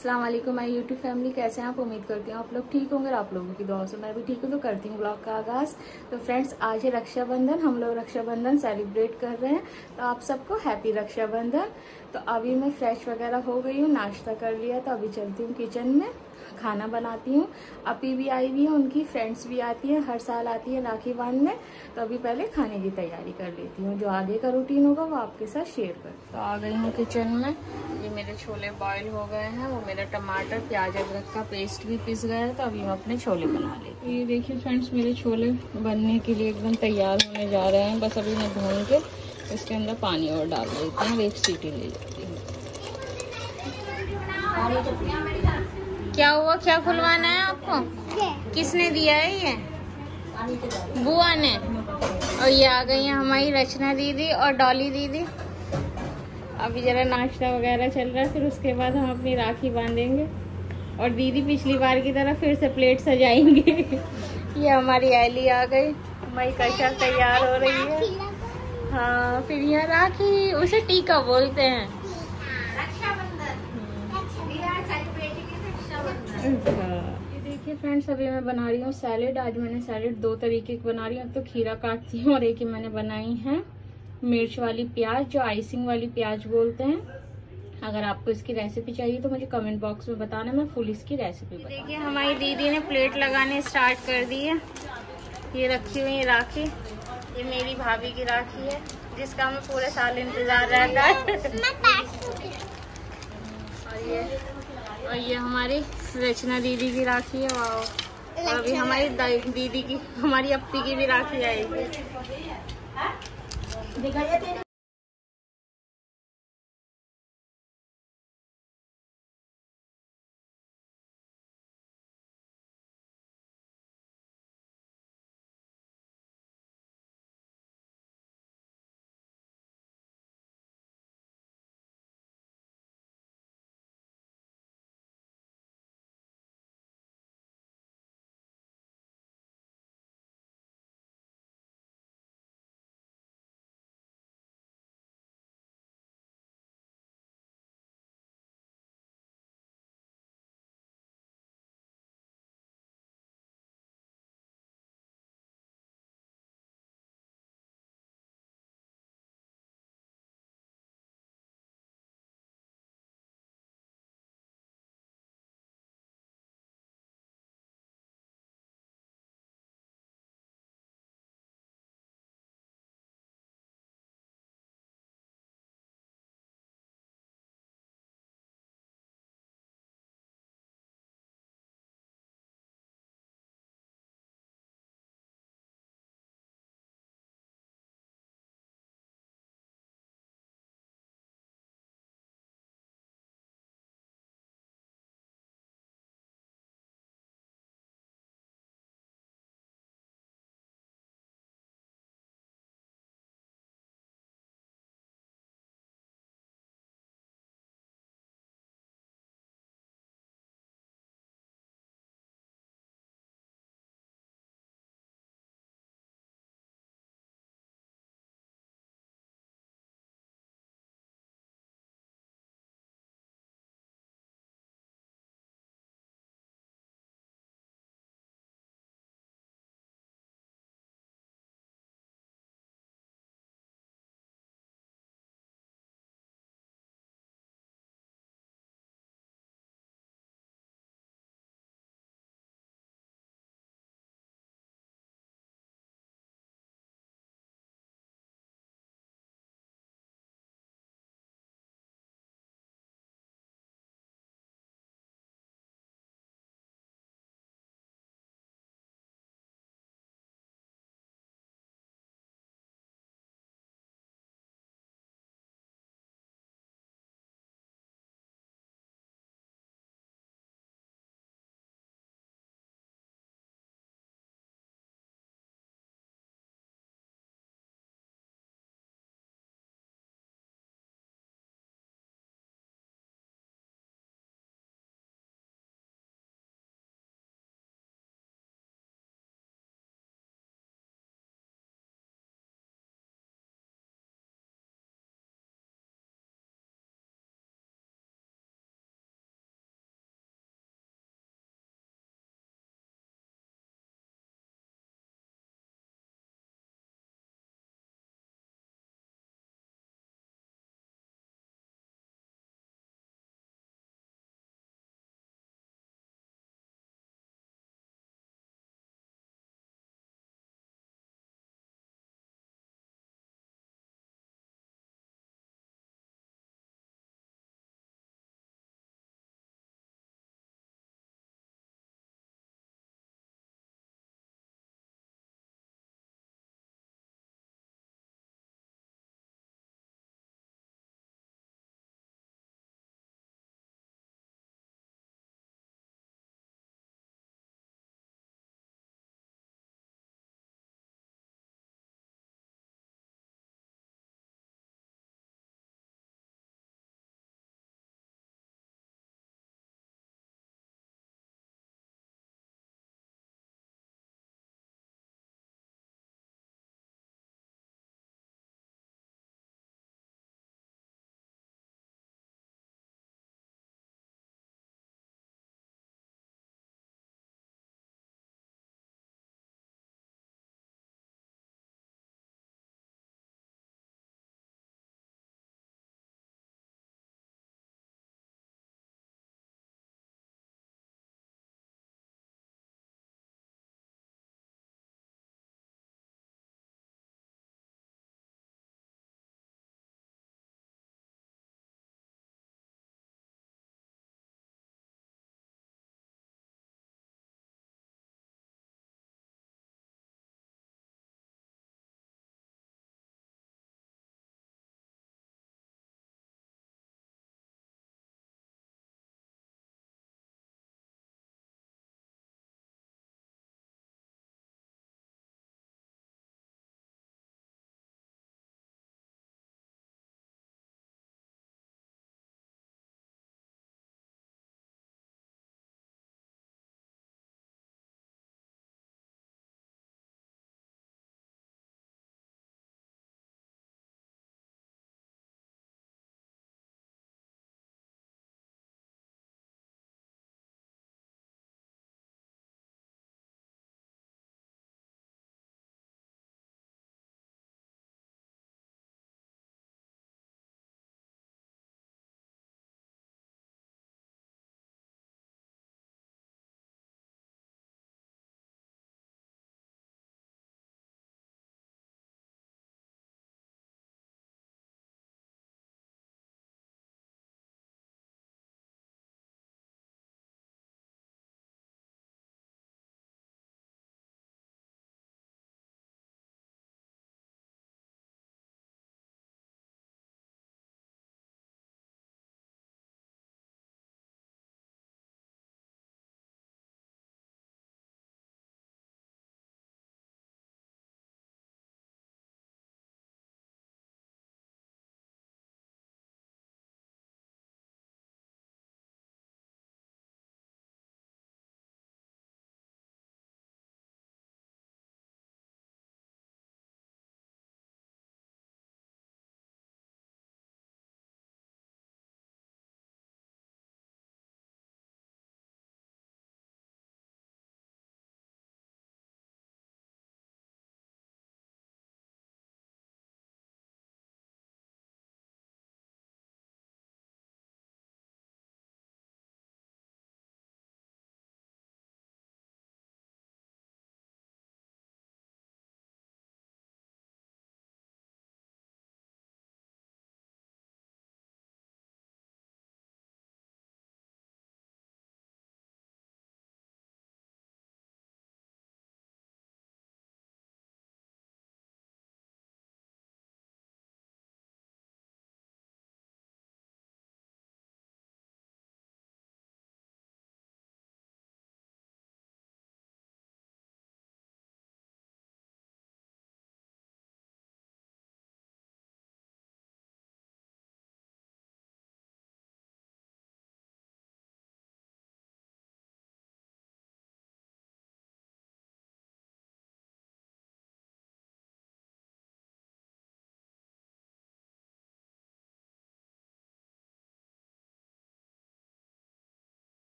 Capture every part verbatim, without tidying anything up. अस्सलाम वालेकुम my YouTube family, कैसे हैं आप? उम्मीद करती हूँ आप लोग ठीक होंगे। आप लोगों की दुआ से मैं भी ठीक हूँ, तो करती हूँ ब्लॉग का आगाज़। तो फ्रेंड्स, आज है रक्षाबंधन, हम लोग रक्षाबंधन सेलिब्रेट कर रहे हैं, तो आप सबको हैप्पी रक्षाबंधन। तो अभी मैं फ्रेश वगैरह हो गई हूँ, नाश्ता कर लिया, तो अभी चलती हूँ किचन में, खाना बनाती हूँ। अपी भी आई हुई है, उनकी फ्रेंड्स भी आती हैं, हर साल आती है राखी बांधने, तो अभी पहले खाने की तैयारी कर लेती हूँ, जो आगे का रूटीन होगा वो आपके साथ शेयर कर। तो आ गई हूँ किचन में, ये मेरे छोले बॉयल हो गए हैं, वो मेरा टमाटर प्याज अदरक का पेस्ट भी पिस गया है, तो अभी मैं अपने छोले बना लेती हूँ। ये देखिए फ्रेंड्स, मेरे छोले बनने के लिए एकदम तैयार होने जा रहे हैं, बस अभी मैं भून के इसके अंदर पानी और डाल देती हूँ, एक सीटी ले जाती हूँ। क्या हुआ, क्या खुलवाना है आपको? किसने दिया है ये? बुआ ने। और ये आ गई है हमारी रचना दीदी और डॉली दीदी। अभी जरा नाश्ता वगैरह चल रहा है, फिर उसके बाद हम अपनी राखी बांधेंगे, और दीदी पिछली बार की तरह फिर से प्लेट सजाएंगे। ये हमारी ऐली आ गई, हमारी कशा तैयार हो रही है। हाँ, फिर यहाँ राखी, उसे टीका बोलते हैं। ये देखिए फ्रेंड्स, अभी मैं बना रही हूँ सैलेड। आज मैंने सैलेड दो तरीके की बना रही हूँ, तो खीरा काटती हूँ, और एक ही मैंने बनाई है मिर्च वाली प्याज, जो आइसिंग वाली प्याज बोलते हैं। अगर आपको इसकी रेसिपी चाहिए तो मुझे कमेंट बॉक्स में बताना, मैं फुल इसकी रेसिपी बताऊंगी। देखिए हमारी दीदी ने प्लेट लगाने स्टार्ट कर दी है। ये रखी हुई राखी, ये मेरी भाभी की राखी है, जिसका हमें पूरे साल इंतजार रहता है। और ये और ये हमारी रचना दीदी की राखी है। वाओ, अभी हमारी दीदी की, हमारी अप्पी की भी राखी आएगी।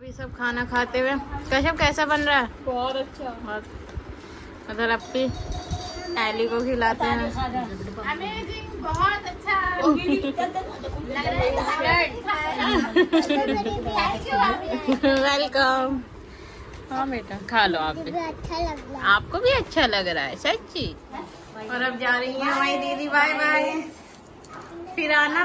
अभी सब खाना खाते हुए। कश्यप कैसा बन रहा है? बहुत अच्छा। बहुत मतलब अपनी टैली को खिलाते हैं। अमेजिंग, बहुत अच्छा लग रहा है। वेलकम। हाँ बेटा खा लो आप भी। आपको भी अच्छा लग रहा है सच्ची। और अब जा रही है हमारी दीदी, बाय बाय, फिर आना।